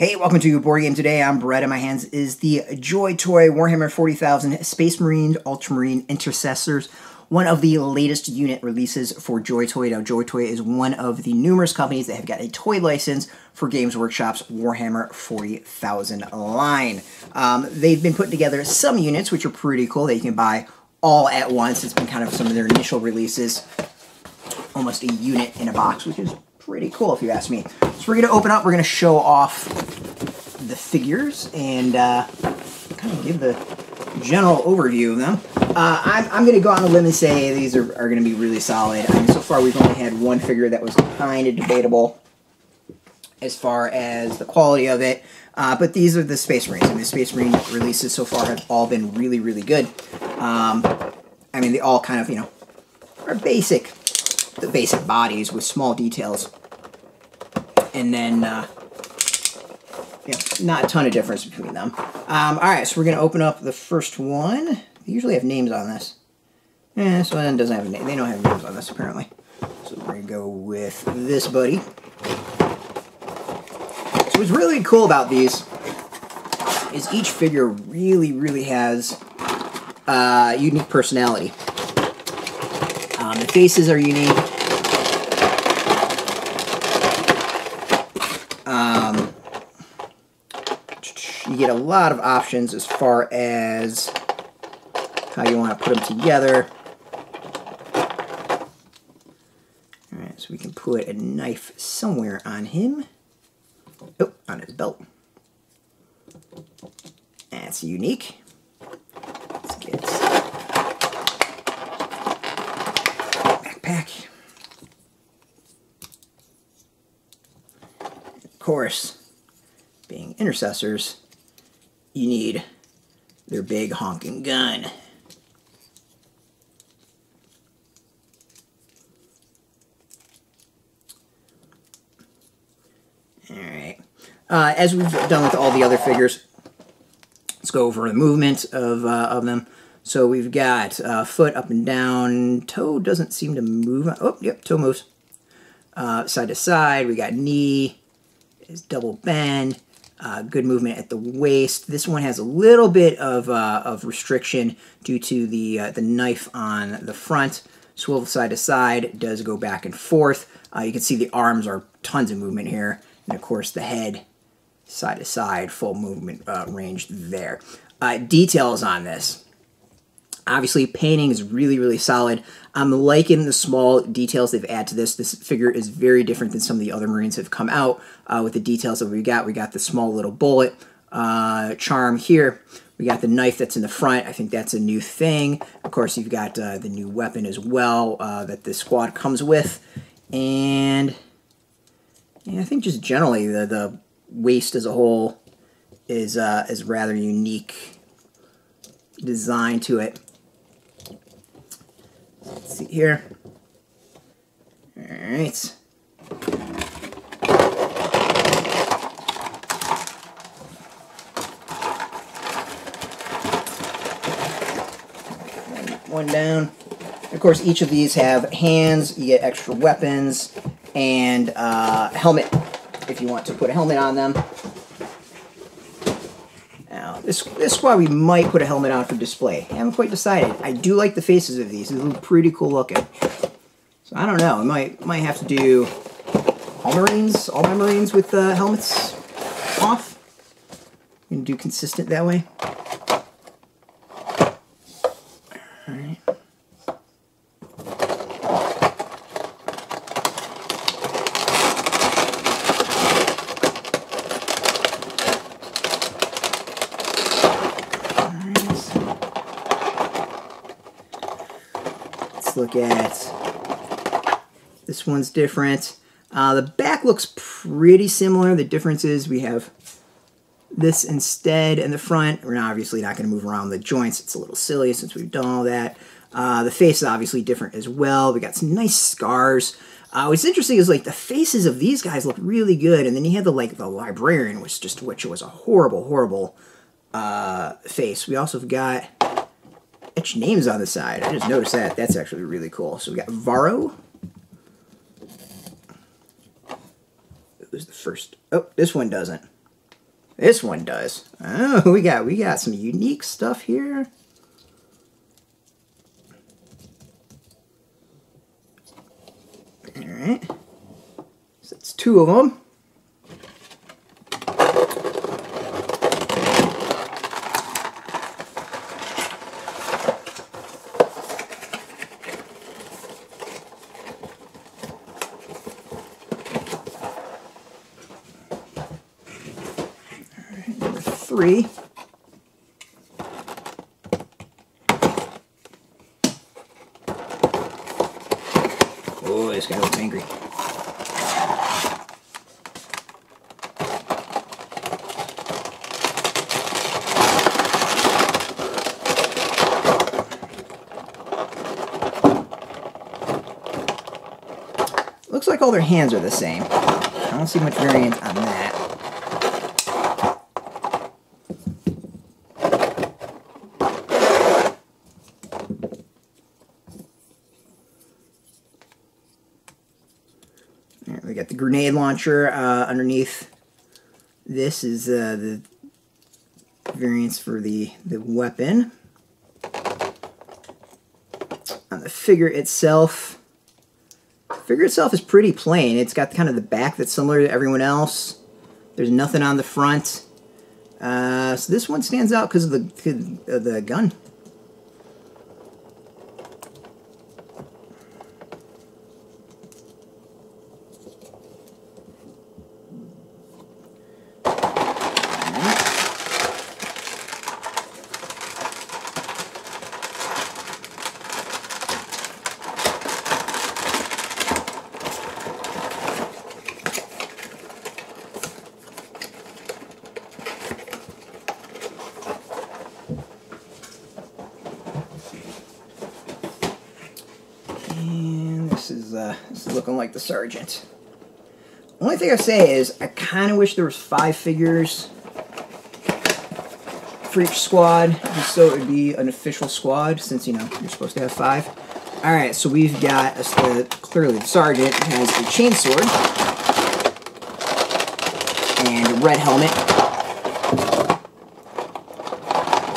Hey, welcome to Board Game Today. I'm Brett, and my hands is the Joy Toy, Warhammer 40,000, Space Marines, Ultramarine, Intercessors, one of the latest unit releases for Joy Toy. Now, Joy Toy is one of the numerous companies that have got a toy license for Games Workshop's Warhammer 40,000 line. They've been putting together some units, which are pretty cool, that you can buy all at once. It's been kind of some of their initial releases, almost a unit in a box, which is pretty cool if you ask me. So we're going to open up, we're going to show off the figures and kind of give the general overview of them. I'm going to go on a limb and say these are going to be really solid. I mean, so far we've only had one figure that was kind of debatable as far as the quality of it, but these are the Space Marines. I mean, the Space Marine releases so far have all been really, really good. I mean, they all kind of, you know, are basic. The basic bodies with small details, and then you know, not a ton of difference between them. All right, so we're gonna open up the first one. They usually have names on this. Yeah, this one doesn't have a name. They don't have names on this apparently. So we're gonna go with this buddy. So what's really cool about these is each figure really, really has unique personality. The faces are unique. You get a lot of options as far as how you want to put them together. All right, so we can put a knife somewhere on him. Oh, on his belt. That's unique. Let's get some. Of course, being intercessors, you need their big honking gun. All right. As we've done with all the other figures, let's go over the movement of them. So we've got foot up and down, toe doesn't seem to move. Oh, yep, toe moves. Side to side, we got knee, is double bend, good movement at the waist. This one has a little bit of restriction due to the knife on the front. Swivel side to side, does go back and forth. You can see the arms are tons of movement here. And of course the head, side to side, full movement range there. Details on this. Obviously, painting is really, really solid. I'm liking the small details they've added to this. This figure is very different than some of the other Marines have come out with the details that we got. We got the small little bullet charm here. We got the knife that's in the front. I think that's a new thing. Of course, you've got the new weapon as well that the squad comes with. And I think just generally the waist as a whole is rather unique design to it. Let's see here. All right. One down. Of course, each of these have hands. You get extra weapons and a helmet if you want to put a helmet on them. Now, this squad we might put a helmet on for display. I haven't quite decided. I do like the faces of these. They look pretty cool looking. So I don't know. I might have to do all my Marines with the helmets off. I'm gonna do consistent that way. All right. Look at this one's different. The back looks pretty similar. The difference is we have this instead, and the front. We're obviously not going to move around the joints. It's a little silly since we've done all that. The face is obviously different as well. We got some nice scars. What's interesting is like the faces of these guys look really good, and then you had the librarian, which was a horrible, horrible face. We also have got etched names on the side. I just noticed that. That's actually really cool. So we got Varro. It was the first. Oh, this one doesn't. This one does. Oh, we got some unique stuff here. All right. So it's two of them. Three. Oh, this guy looks angry. Looks like all their hands are the same. I don't see much variant on that. Grenade launcher underneath. This is the variants for the weapon. On the figure itself, is pretty plain. It's got kind of the back that's similar to everyone else. There's nothing on the front. So this one stands out because of the gun. This is looking like the sergeant. Only thing I say is I kind of wish there was 5 figures for each squad, just so it would be an official squad, since you know you're supposed to have 5. All right, so we've got clearly the sergeant has a chainsword and a red helmet.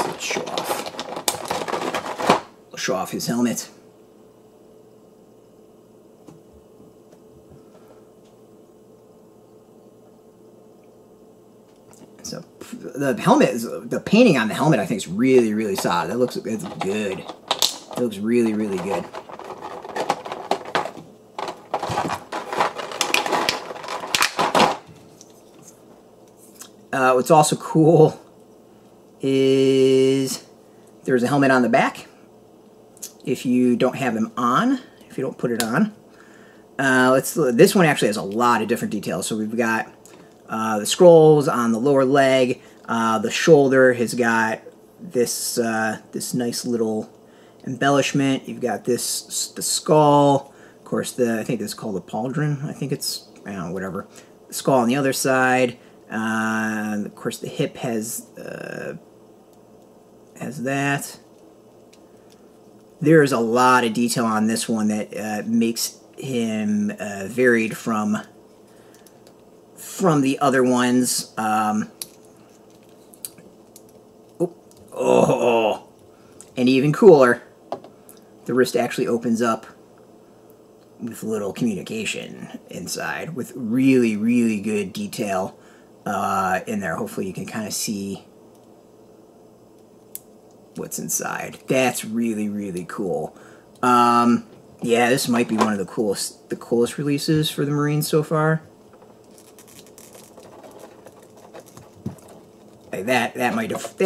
Let's show off. I'll show off his helmet. The helmet, the painting on the helmet, I think is really, really solid. That looks good. It looks really, really good. What's also cool is there's a helmet on the back. If you don't have him on, if you don't put it on, this one actually has a lot of different details. So we've got the scrolls on the lower leg. The shoulder has got this this nice little embellishment. You've got the skull, of course. I think it's called the pauldron. I think it's whatever. The skull on the other side. Of course, the hip has that. There's a lot of detail on this one that makes him varied from the other ones. Oh, and even cooler, the wrist actually opens up with little communication inside, with really, really good detail in there. Hopefully you can kind of see what's inside. That's really, really cool. Yeah, this might be one of the coolest releases for the Marines so far. That might have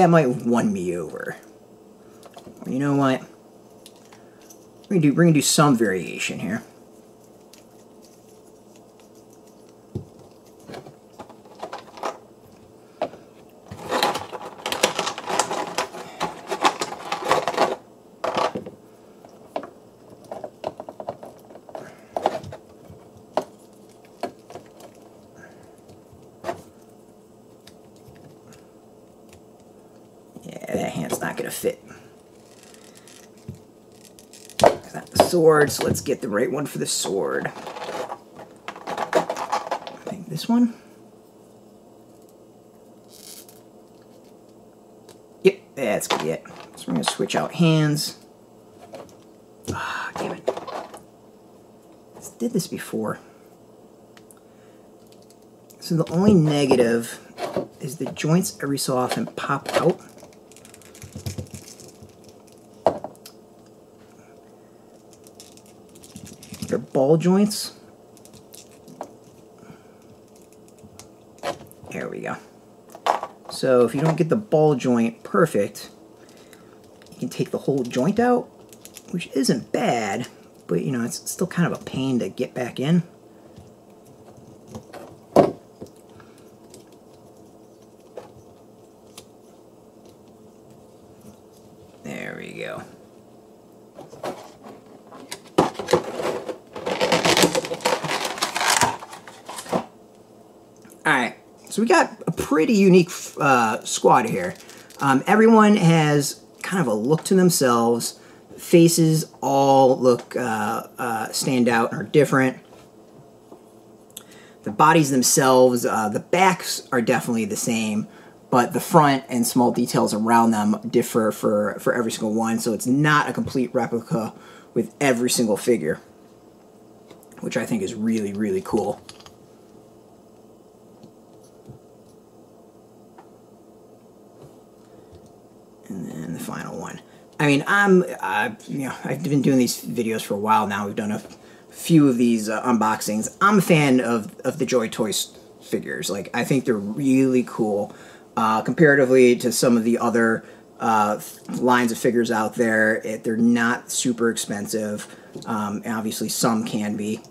won me over. You know what? We're gonna do some variation here. Sword, so let's get the right one for the sword. I think this one. That's gonna be it. So we're gonna switch out hands. Ah, damn it. I did this before. So the only negative is the joints every so often pop out. They're ball joints. There we go. So if you don't get the ball joint perfect, you can take the whole joint out, which isn't bad, but you know, it's still kind of a pain to get back in. There we go. All right, so we got a pretty unique squad here. Everyone has kind of a look to themselves. Faces all look stand out and are different. The bodies themselves, the backs are definitely the same, but the front and small details around them differ for every single one, so it's not a complete replica with every single figure, which I think is really, really cool. And then the final one. I mean, I've been doing these videos for a while now. We've done a few of these unboxings. I'm a fan of the Joy Toy figures. Like, I think they're really cool. Comparatively to some of the other lines of figures out there, they're not super expensive. And obviously, some can be.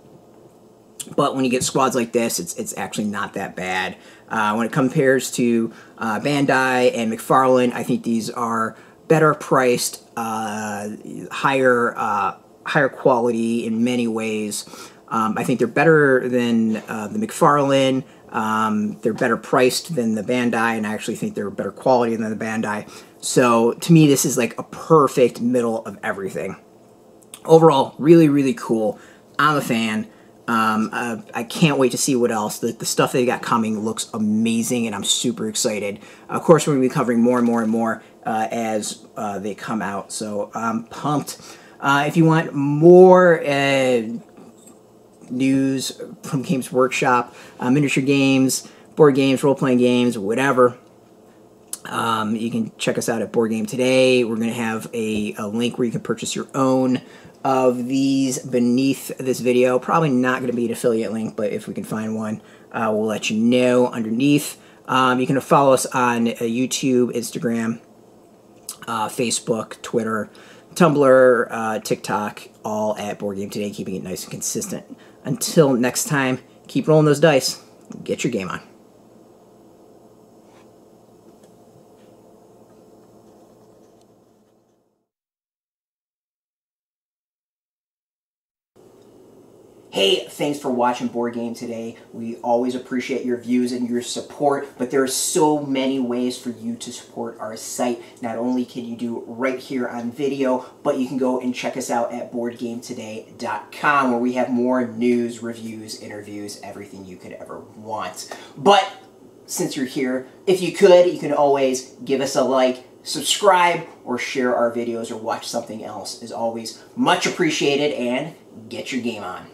But when you get squads like this, it's actually not that bad. When it compares to Bandai and McFarlane, I think these are better priced, higher quality in many ways. I think they're better than the McFarlane. They're better priced than the Bandai, and I actually think they're better quality than the Bandai. So to me, this is like a perfect middle of everything. Overall, really, really cool. I'm a fan. I can't wait to see what else. The stuff they got coming looks amazing, and I'm super excited. Of course, we're going to be covering more and more and more as they come out, so I'm pumped. If you want more news from Games Workshop, miniature games, board games, role-playing games, whatever, you can check us out at Board Game Today. We're going to have a link where you can purchase your own of these beneath this video. Probably not going to be an affiliate link, but if we can find one, we'll let you know underneath. You can follow us on YouTube, Instagram, Facebook, Twitter, Tumblr, TikTok, all at Board Game Today, keeping it nice and consistent. Until next time, keep rolling those dice. Get your game on. Hey, thanks for watching Board Game Today. We always appreciate your views and your support, but there are so many ways for you to support our site. Not only can you do it right here on video, but you can go and check us out at BoardGameToday.com, where we have more news, reviews, interviews, everything you could ever want. But since you're here, if you could, you can always give us a like, subscribe, or share our videos or watch something else. As always, much appreciated, and get your game on.